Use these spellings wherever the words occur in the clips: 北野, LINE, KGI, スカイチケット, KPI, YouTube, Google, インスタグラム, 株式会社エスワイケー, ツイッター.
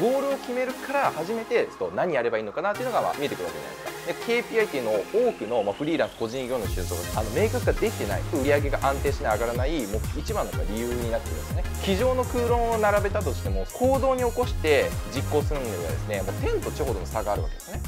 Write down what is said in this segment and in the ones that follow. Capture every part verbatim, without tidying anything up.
ゴールを決めるから初めてちょっと何やればいいのかなっていうのがまあ見えてくるわけじゃないですか。で ケーピーアイ っていうのを多くのまあフリーランス個人事業主の収束があの明確化できてない、売り上げが安定して上がらないもう一番の理由になってるんですね。机上の空論を並べたとしても行動に起こして実行するのにはですねもう天と地ほどの差があるわけですね。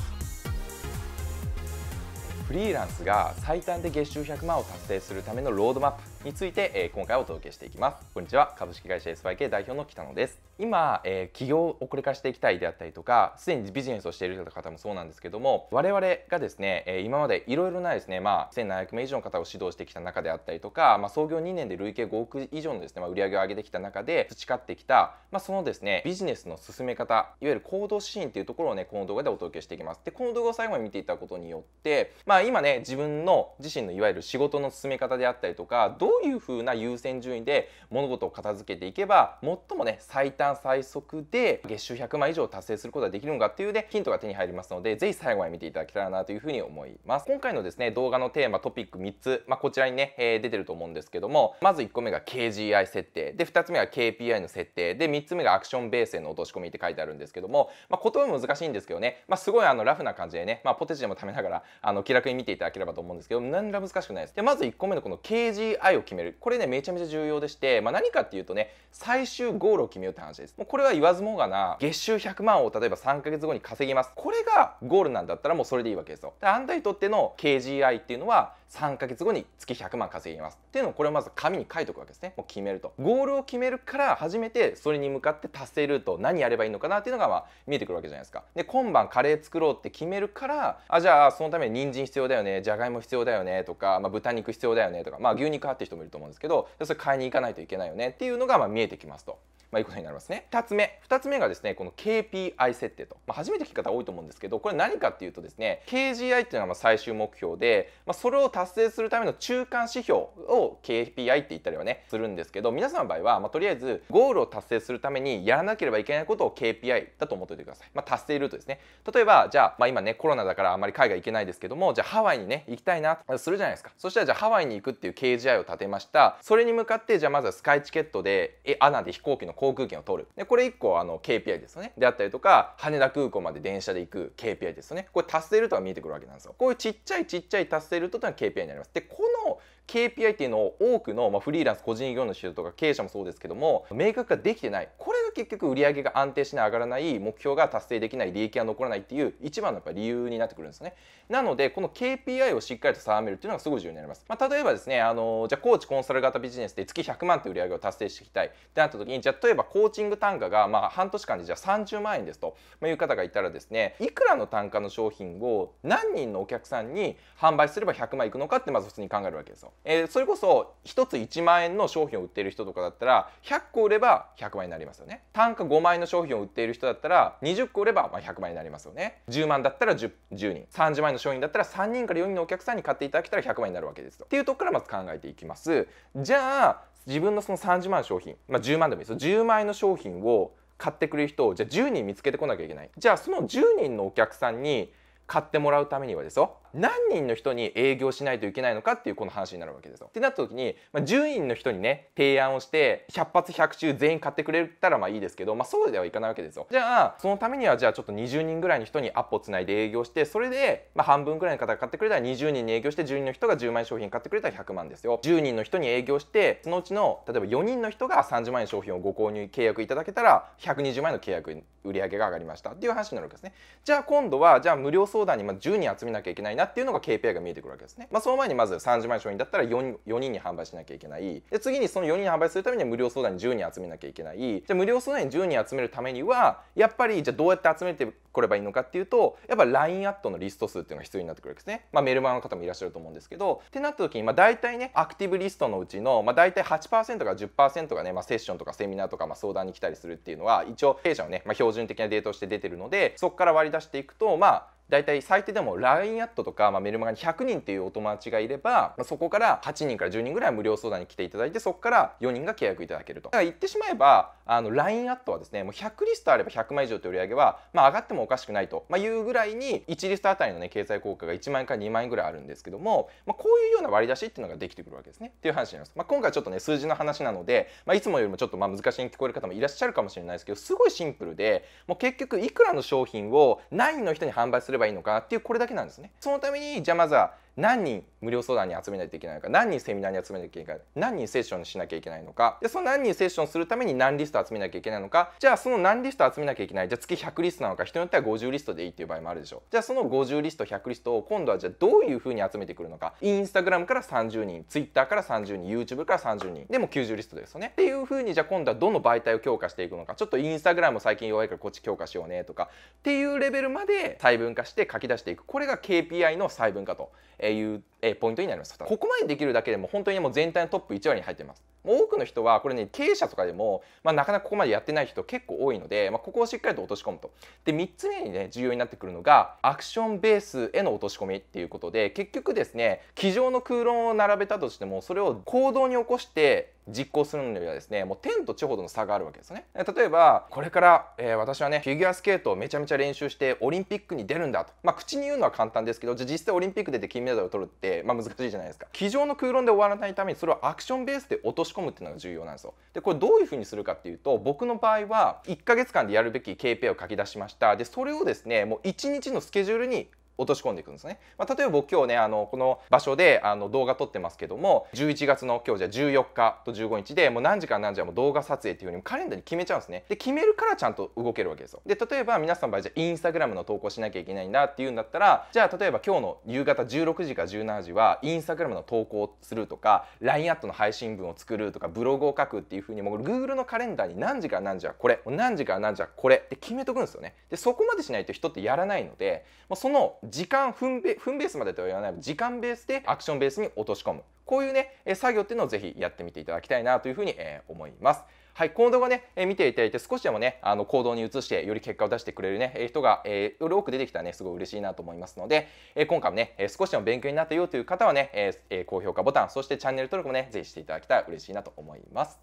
フリーランスが最短で月収ひゃくまんを達成するためのロードマップについて、えー、今回お届けしていきます。こんにちは、株式会社 エスワイケー 代表の北野です。今、えー、起業をこれからしていきたいであったりとか、すでにビジネスをしている方もそうなんですけども、我々がですね、えー、今までいろいろなですね、まあせんななひゃく名以上の方を指導してきた中であったりとか、まあ創業にねんで累計ごおく以上のですね、まあ売り上げを上げてきた中で培ってきた、まあそのですね、ビジネスの進め方、いわゆる行動シーンっていうところをね、この動画でお届けしていきます。で、この動画を最後まで見ていただくことによって、まあ今ね自分の自身のいわゆる仕事の進め方であったりとかどういうふうな優先順位で物事を片付けていけば最もね最短最速で月収ひゃくまん以上達成することができるのかっていうねヒントが手に入りますので、ぜひ最後まで見ていただけたらなというふうに思います。今回のですね動画のテーマトピックみっつ、まあ、こちらにね、えー、出てると思うんですけども、まずいっこめが ケージーアイ 設定でふたつめが ケーピーアイ の設定でみっつめがアクションベースへの落とし込みって書いてあるんですけども、まあ、言葉も難しいんですけどね、まあ、すごいあのラフな感じでね、まあ、ポテチでも食べながらあの気楽に見ていただければと思うんですけど、何ら難しくないです。でまずいっこめのこの ケージーアイ を決める、これねめちゃめちゃ重要でして、まあ、何かっていうとね最終ゴールを決めようって話です。もうこれは言わずもがな月収ひゃくまんを例えばさんかげつごに稼ぎます、これがゴールなんだったらもうそれでいいわけですよ。であなたにとっての ケージーアイ っていうのはさんかげつごに月ひゃくまん稼ぎますっていうのをこれをまず紙に書いておくわけですね。もう決めるとゴールを決めるから初めてそれに向かって達成ルート何やればいいのかなっていうのがまあ見えてくるわけじゃないですか。で今晩カレー作ろうって決めるから、あじゃあそのために人参必要だよね、じゃがいも必要だよねとか、まあ、豚肉必要だよねとか、まあ、牛肉派って人もいると思うんですけど、それ買いに行かないといけないよねっていうのがまあ見えてきますと。まあ、いうことになりますね。ふたつめふたつめがですねこの ケーピーアイ 設定と、まあ、初めて聞く方多いと思うんですけど、これ何かっていうとですね ケージーアイ っていうのはまあ最終目標で、まあ、それを達成するための中間指標を ケーピーアイ って言ったりはねするんですけど、皆さんの場合は、まあ、とりあえずゴールを達成するためにやらなければいけないことを ケーピーアイ だと思っておいてください。まあ、達成ルートですね。例えばじゃあ、まあ、今ねコロナだからあんまり海外行けないですけども、じゃあハワイにね行きたいなとするじゃないですか。そしたらじゃあハワイに行くっていう ケージーアイ を立てました。それに向かってじゃあまずはスカイチケットでえアナで飛行機の航空券を取る。でこれいっこあの ケーピーアイ ですよね。であったりとか羽田空港まで電車で行く ケーピーアイ ですよね。これ達成ルートが見えてくるわけなんですよ。こういうちっちゃいちっちゃい達成ルートというのが ケーピーアイ になります。でこの ケーピーアイ っていうのを多くの、まあ、フリーランス個人事業主とか経営者もそうですけども明確化できてない、これが結局売り上げが安定しない、上がらない、目標が達成できない、利益が残らないっていう一番のやっぱ理由になってくるんですよね。なのでこの ケーピーアイ をしっかりと定めるっていうのがすごい重要になります。まあ、例えばですねあのじゃあコーチコンサル型ビジネスで月ひゃくまんという売り上げを達成していきたいってなった時に、じゃあ例えばコーチング単価がまあ半年間でじゃあさんじゅうまんえんですという方がいたらですね、いくらの単価の商品を何人のお客さんに販売すればひゃくまんいくのかってまず普通に考えるわけですよ。えー、それこそひとついちまんえんの商品を売っている人とかだったらひゃっこ売ればひゃくまんえんになりますよね。単価ごまんえんの商品を売っている人だったらにじゅっこ売ればまあひゃくまんえんになりますよね。じゅうまんだったら 10, じゅうにん、さんじゅうまんえんの商品だったらさんにんからよにんのお客さんに買っていただけたらひゃくまんえんになるわけですよっていうところからまず考えていきます。じゃあ自分のそのさんじゅうまん商品、まあ、じゅうまんでもいいですよ。じゅうまんえんの商品を買ってくれる人をじゃあじゅうにん見つけてこなきゃいけない。じゃあそのじゅうにんのお客さんに買ってもらうためにはですよ何人の人に営業しないといけないのかっていうこの話になるわけですよ。ってなった時に、まあ、じゅうにんの人にね提案をしてひゃっぱつひゃくちゅう全員買ってくれたらまあいいですけど、まあ、そうではいかないわけですよ。じゃあそのためにはじゃあちょっとにじゅうにんぐらいの人にアポをつないで営業して、それでまあ半分ぐらいの方が買ってくれたらにじゅうにんに営業して、じゅうにんの人がじゅうまんえん商品買ってくれたらひゃくまんですよ。じゅうにんの人に営業して、そのうちの例えばよにんの人がさんじゅうまんえん商品をご購入契約いただけたらひゃくにじゅうまんえんの契約売り上げが上がりましたっていう話になるわけですね。じゃあ今度はじゃあ無料相談にまあじゅうにん集めなきゃいけないなっていうのが ケーピーアイ が見えてくるわけですね。まあ、その前にまずさんじゅうまんえん商品だったら 4, 4人に販売しなきゃいけない。で次にそのよにんに販売するためには無料相談にじゅうにん集めなきゃいけない。じゃあ無料相談にじゅうにん集めるためにはやっぱりじゃあどうやって集めてこればいいのかっていうと、やっぱ ライン アットのリスト数っていうのが必要になってくるわけですね。まあ、メルマガの方もいらっしゃると思うんですけど、ってなった時にまあ大体ねアクティブリストのうちのまあ大体 はちパーセント から じゅっパーセント がね、まあ、セッションとかセミナーとかまあ相談に来たりするっていうのは一応弊社のね、まあ、標準的なデータとして出てるので、そこから割り出していくとまあだいたい最低でも ライン アットとか、まあ、メルマガにひゃくにんっていうお友達がいれば、まあ、そこからはちにんからじゅうにんぐらい無料相談に来ていただいて、そこからよにんが契約いただけると。だから言ってしまえばあの ライン アットはですね、もうひゃくリストあればひゃくまい以上という売り上げは、まあ、上がってもおかしくないというぐらいにいちリストあたりの、ね、経済効果がいちまんえんからにまんえんぐらいあるんですけども、まあ、こういうような割り出しっていうのができてくるわけですねっていう話になります。まあ、今回ちょっとね数字の話なので、まあ、いつもよりもちょっとまあ難しいに聞こえる方もいらっしゃるかもしれないですけど、すごいシンプルで、もう結局いくらの商品を何の人に販売すればいいのかっていう、これだけなんですね。そのためにじゃあまずは何人無料相談に集めないといけないのか、何人セミナーに集めなきゃいけないのか、何人セッションにしなきゃいけないのか、でその何人セッションするために何リスト集めなきゃいけないのか、じゃあその何リスト集めなきゃいけない、じゃあ月ひゃくリストなのか、人によってはごじゅうリストでいいっていう場合もあるでしょう。じゃあそのごじゅうリストひゃくリストを今度はじゃあどういうふうに集めてくるのか、インスタグラムからさんじゅうにん、ツイッターからさんじゅうにん、YouTube からさんじゅうにんでもきゅうじゅうリストですよねっていうふうに、じゃあ今度はどの媒体を強化していくのか、ちょっとインスタグラム最近弱いからこっち強化しようねとかっていうレベルまで細分化して書き出していく、これが ケーピーアイ の細分化というポイントになります。ここまでできるだけでも本当にもう全体のトップいち割に入っています。多くの人はこれね、経営者とかでも、まあ、なかなかここまでやってない人結構多いので、まあ、ここをしっかりと落とし込むと。でみっつめにね重要になってくるのがアクションベースへの落とし込みっていうことで、結局ですね机上の空論を並べたとしてもそれを行動に起こして実行するのにはですね、もう天と地ほどの差があるわけですよね。例えばこれから、えー、私はねフィギュアスケートをめちゃめちゃ練習してオリンピックに出るんだと、まあ、口に言うのは簡単ですけど、じゃあ実際オリンピック出て金メダルを取るって、まあ、難しいじゃないですか。机上の空論で終わらないためにそれをアクションベースで落とし込むっていうのが重要なんですよ。でこれどういうふうにするかっていうと、僕の場合はいっかげつかんでやるべき ケーピーアイ を書き出しました。でそれをですねもういちにちのスケジュールに落とし込んでいくんですね。まあ、例えば僕今日ねあのこの場所であの動画撮ってますけども、じゅういちがつの今日じゃじゅうよっかとじゅうごにちでもう何時から何時はもう動画撮影っていうふうにカレンダーに決めちゃうんですね。で決めるからちゃんと動けるわけですよ。で例えば皆さんの場合じゃあインスタグラムの投稿しなきゃいけないんだっていうんだったら、じゃあ例えば今日の夕方じゅうろくじからじゅうしちじはインスタグラムの投稿をするとか ライン アットの配信文を作るとかブログを書くっていうふうに、もう Google のカレンダーに何時から何時はこれ、何時から何時はこれって決めとくんですよね。でそこまでしないと人ってやらないので、もうその時間分ベースまでとは言わない、時間ベースでアクションベースに落とし込む、こういうね作業っていうのをぜひやってみていただきたいなというふうに思います。はい、この動画ね見ていただいて少しでもねあの行動に移してより結果を出してくれるね人がより多く出てきたらねすごい嬉しいなと思いますので、今回もね少しでも勉強になったよという方はね高評価ボタン、そしてチャンネル登録もねぜひしていただきたら嬉しいなと思います。